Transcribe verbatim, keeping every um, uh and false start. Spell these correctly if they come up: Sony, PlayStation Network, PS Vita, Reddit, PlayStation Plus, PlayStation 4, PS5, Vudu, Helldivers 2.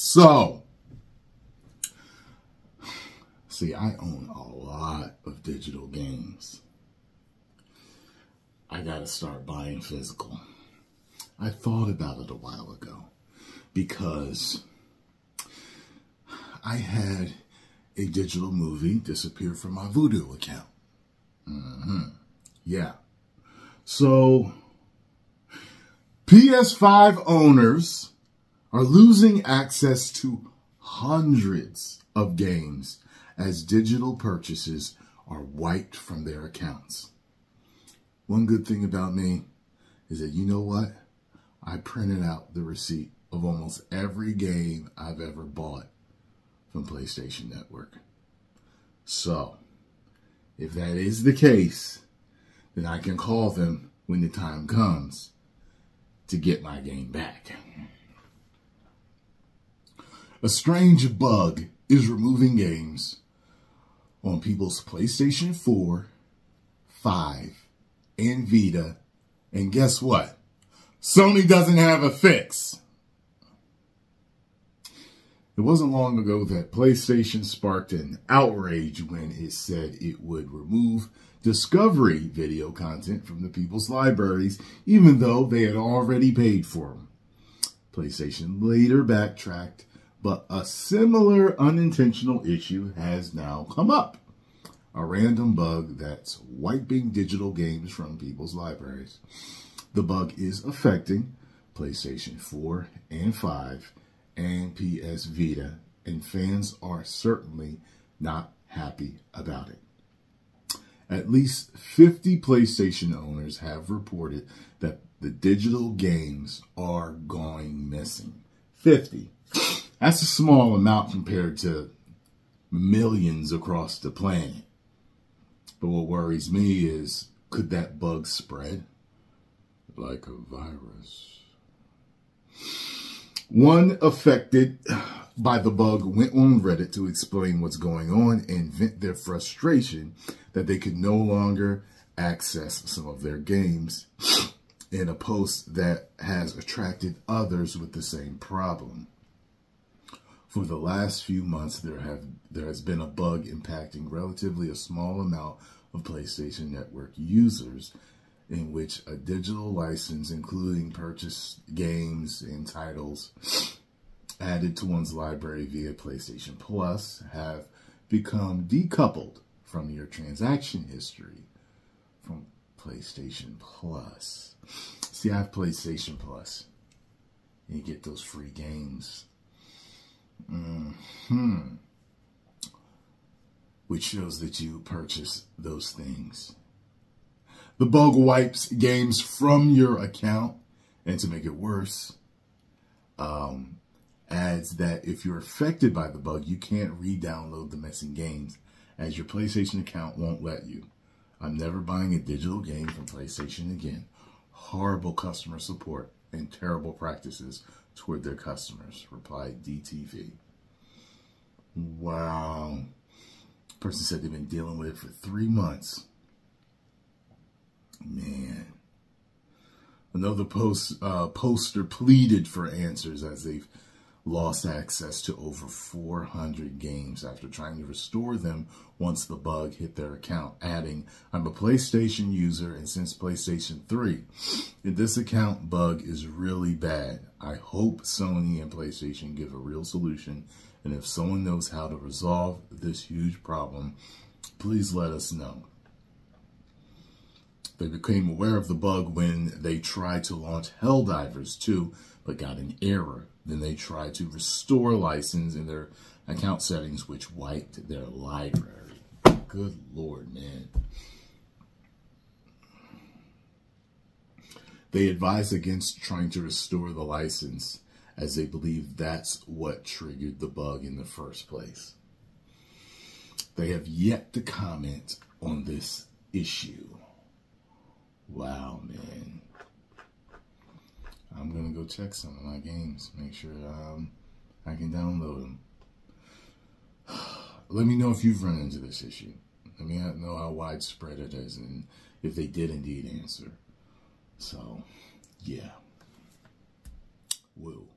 So, see, I own a lot of digital games. I gotta start buying physical. I thought about it a while ago because I had a digital movie disappear from my Vudu account. Mm-hmm. Yeah. So, P S five owners are losing access to hundreds of games as digital purchases are wiped from their accounts. One good thing about me is that, you know what? I printed out the receipt of almost every game I've ever bought from PlayStation Network. So, if that is the case, then I can call them when the time comes to get my game back. A strange bug is removing games on people's PlayStation four, five, and Vita. And guess what? Sony doesn't have a fix. It wasn't long ago that PlayStation sparked an outrage when it said it would remove Discovery video content from the people's libraries, even though they had already paid for them. PlayStation later backtracked, but a similar unintentional issue has now come up. A random bug that's wiping digital games from people's libraries. The bug is affecting PlayStation four and five and P S Vita, and fans are certainly not happy about it. At least fifty PlayStation owners have reported that the digital games are going missing. fifty. That's a small amount compared to millions across the planet. But what worries me is, could that bug spread like a virus? One affected by the bug went on Reddit to explain what's going on and vent their frustration that they could no longer access some of their games, in a post that has attracted others with the same problem. For the last few months, there have there has been a bug impacting relatively a small amount of PlayStation Network users, in which a digital license, including purchased games and titles added to one's library via PlayStation Plus, have become decoupled from your transaction history from PlayStation Plus. See, I have PlayStation Plus. You get those free games. Mm-hmm. Which shows that you purchase those things. The bug wipes games from your account, and to make it worse, um, adds that if you're affected by the bug, you can't re-download the missing games, as your PlayStation account won't let you. I'm never buying a digital game from PlayStation again. Horrible customer support and terrible practices toward their customers, replied D T V. Wow. Person said they've been dealing with it for three months. Man. Another post, uh, poster pleaded for answers as they've lost access to over four hundred games after trying to restore them once the bug hit their account, adding, I'm a PlayStation user, and since PlayStation three, this account bug is really bad. I hope Sony and PlayStation give a real solution, and if someone knows how to resolve this huge problem, please let us know. They became aware of the bug when they tried to launch Helldivers two, but got an error. Then they tried to restore license in their account settings, which wiped their library. Good Lord, man. They advise against trying to restore the license, as they believe that's what triggered the bug in the first place. They have yet to comment on this issue. Wow, man. I'm going to go check some of my games, make sure um, I can download them. Let me know if you've run into this issue. Let me know how widespread it is and if they did indeed answer. So, yeah. Woo.